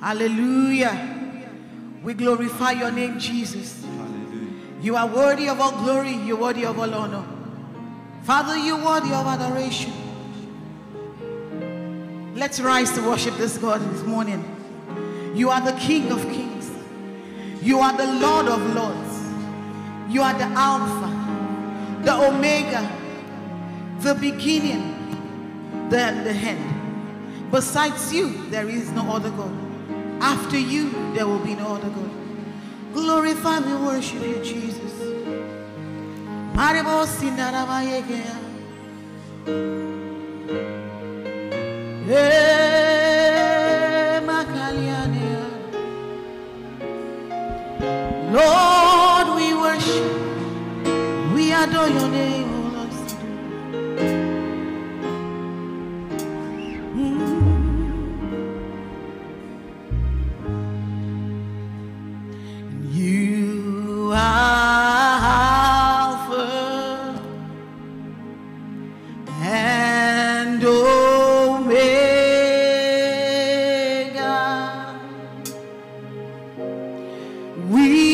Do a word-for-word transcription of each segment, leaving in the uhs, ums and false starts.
Hallelujah. We glorify your name, Jesus. Hallelujah. You are worthy of all glory. You're worthy of all honor. Father, you're worthy of adoration. Let's rise to worship this God this morning. You are the King of Kings. You are the Lord of Lords. You are the Alpha, the Omega, the beginning, the, the end. Besides you, there is no other God. After you, there will be no other God. Glorify me, worship you, Jesus. Lord, we worship, we adore your name. We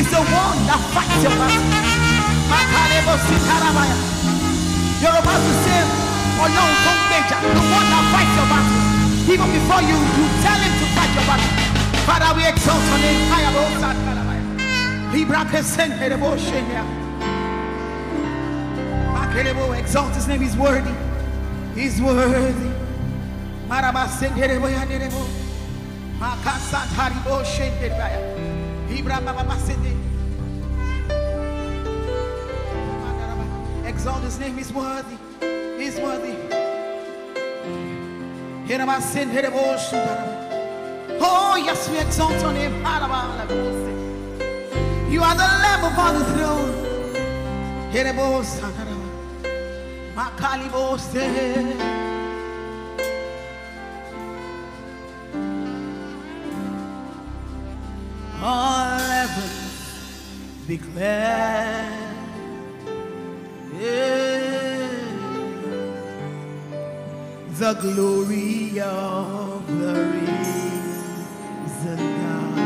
is the one that fights your battle. You're about to say, oh no, don't major, the one that fights your battle. Even before you, you tell him to fight your battle. Father, we exalt your name. I am all sad, Father. Exalt his name, he's worthy. He's worthy. Exalt his name, is worthy, is worthy. Oh, yes, we exalt on him. You are the Lamb upon the throne. All heaven declare, yeah, the glory of the risen God.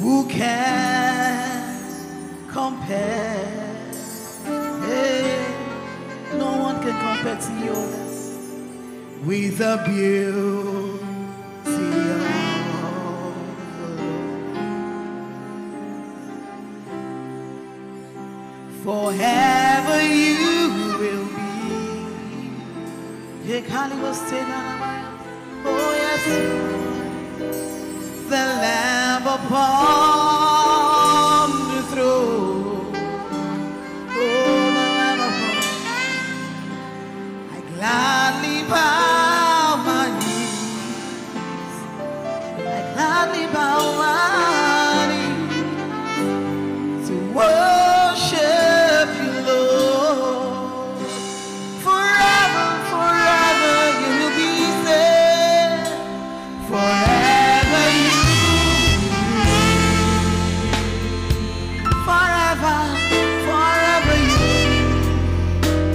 Who can compare? Yeah, no one can compare to you with the beauty. Forever you will be. Oh yes, the Lamb upon the throne. Oh, the Lamb upon. I gladly bow my knees. I gladly bow my knees to worship. Forever you,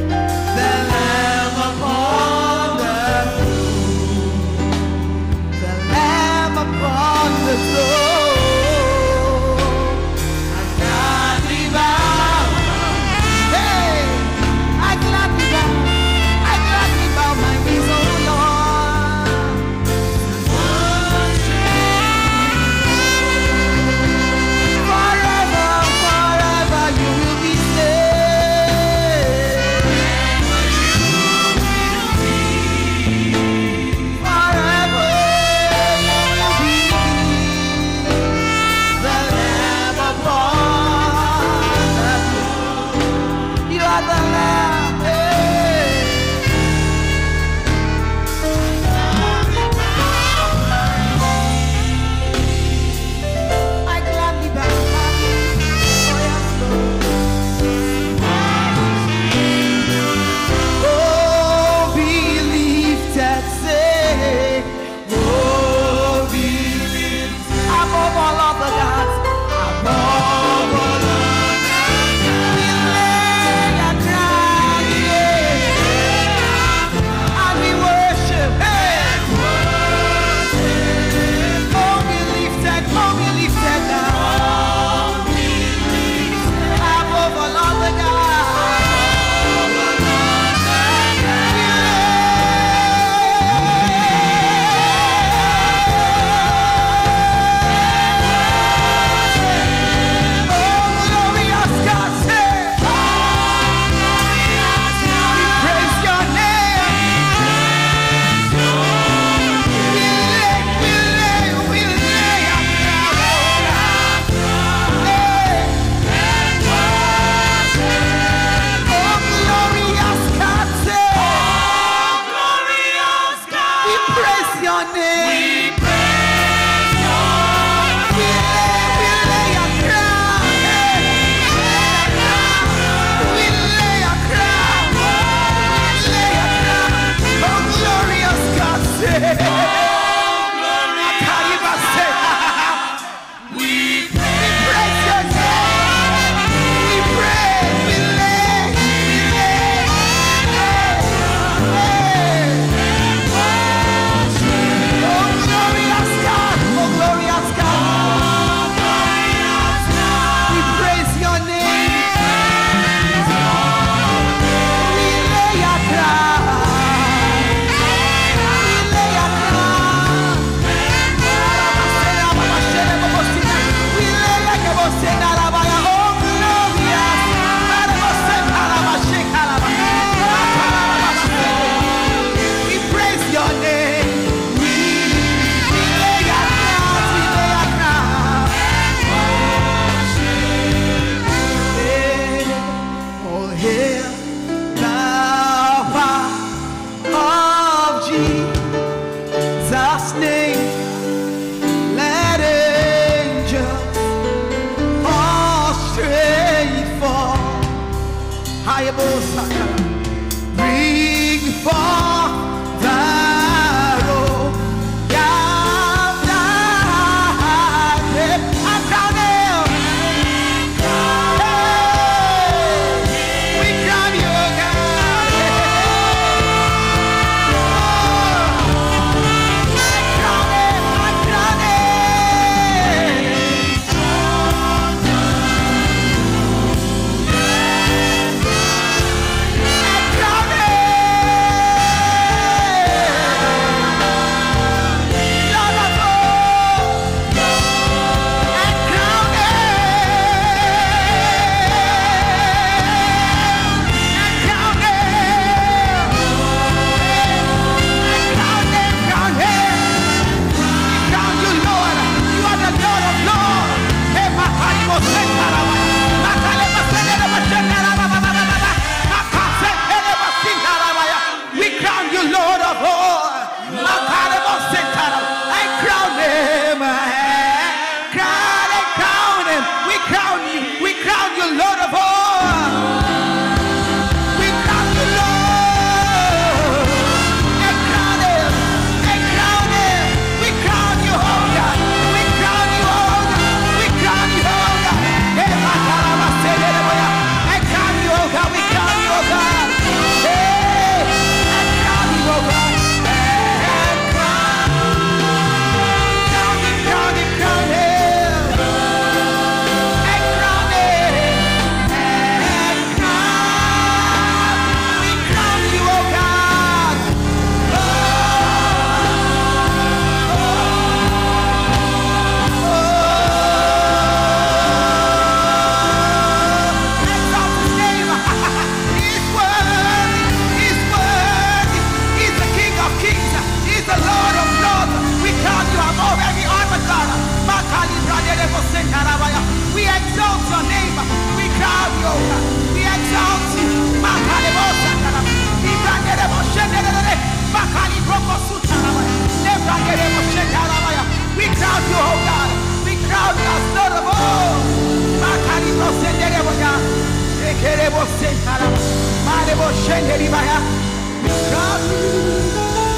the Lamb of God.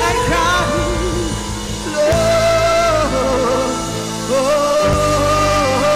I cry.